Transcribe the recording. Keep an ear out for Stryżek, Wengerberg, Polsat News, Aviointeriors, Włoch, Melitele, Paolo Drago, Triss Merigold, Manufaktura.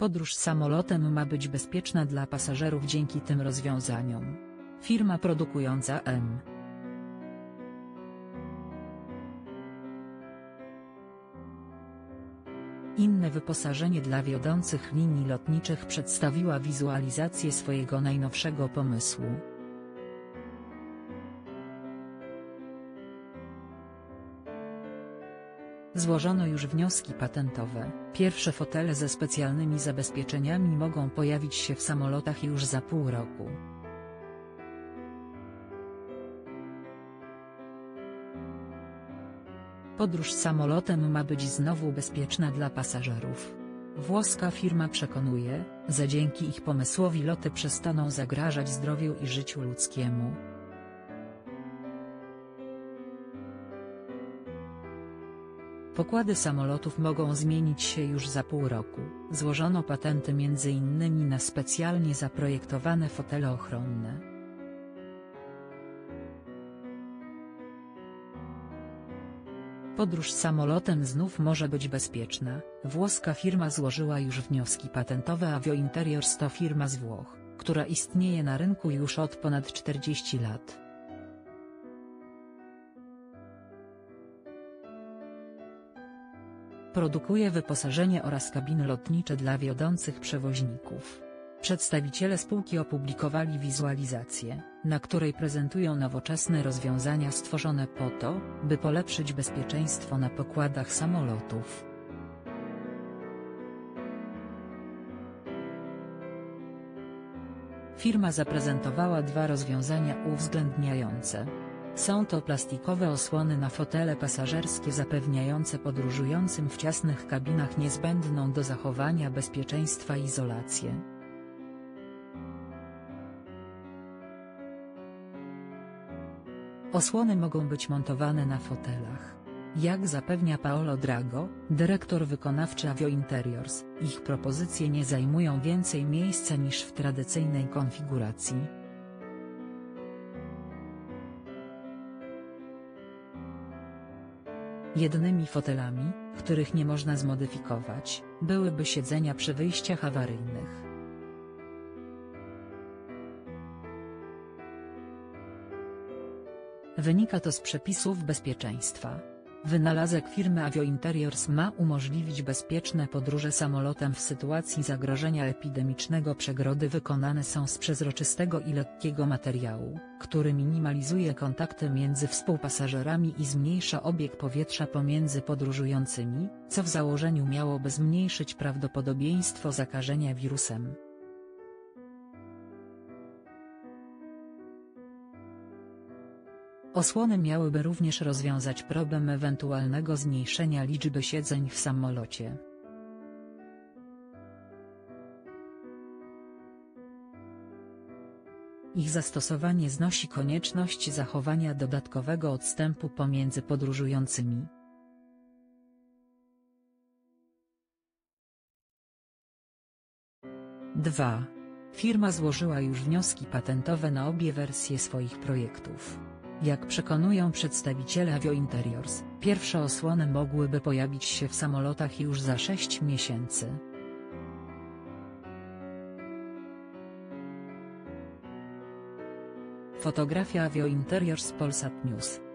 Podróż samolotem ma być bezpieczna dla pasażerów dzięki tym rozwiązaniom. Firma produkująca inne wyposażenie dla wiodących linii lotniczych przedstawiła wizualizację swojego najnowszego pomysłu. Złożono już wnioski patentowe. Pierwsze fotele ze specjalnymi zabezpieczeniami mogą pojawić się w samolotach już za pół roku. Podróż samolotem ma być znowu bezpieczna dla pasażerów. Włoska firma przekonuje, że dzięki ich pomysłowi loty przestaną zagrażać zdrowiu i życiu ludzkiemu. Pokłady samolotów mogą zmienić się już za pół roku. Złożono patenty m.in. na specjalnie zaprojektowane fotele ochronne. Podróż samolotem znów może być bezpieczna. Włoska firma złożyła już wnioski patentowe. Aviointeriors to firma z Włoch, która istnieje na rynku już od ponad 40 lat. Produkuje wyposażenie oraz kabiny lotnicze dla wiodących przewoźników. Przedstawiciele spółki opublikowali wizualizację, na której prezentują nowoczesne rozwiązania stworzone po to, by polepszyć bezpieczeństwo na pokładach samolotów. Firma zaprezentowała dwa rozwiązania uwzględniające. Są to plastikowe osłony na fotele pasażerskie zapewniające podróżującym w ciasnych kabinach niezbędną do zachowania bezpieczeństwa izolację. Osłony mogą być montowane na fotelach. Jak zapewnia Paolo Drago, dyrektor wykonawczy Aviointeriors, ich propozycje nie zajmują więcej miejsca niż w tradycyjnej konfiguracji. Jednymi fotelami, których nie można zmodyfikować, byłyby siedzenia przy wyjściach awaryjnych. Wynika to z przepisów bezpieczeństwa. Wynalazek firmy Aviointeriors ma umożliwić bezpieczne podróże samolotem w sytuacji zagrożenia epidemicznego. Przegrody wykonane są z przezroczystego i lekkiego materiału, który minimalizuje kontakty między współpasażerami i zmniejsza obieg powietrza pomiędzy podróżującymi, co w założeniu miałoby zmniejszyć prawdopodobieństwo zakażenia wirusem. Osłony miałyby również rozwiązać problem ewentualnego zmniejszenia liczby siedzeń w samolocie. Ich zastosowanie znosi konieczność zachowania dodatkowego odstępu pomiędzy podróżującymi. Firma złożyła już wnioski patentowe na obie wersje swoich projektów. Jak przekonują przedstawiciele Aviointeriors, pierwsze osłony mogłyby pojawić się w samolotach już za 6 miesięcy. Fotografia Aviointeriors Polsat News.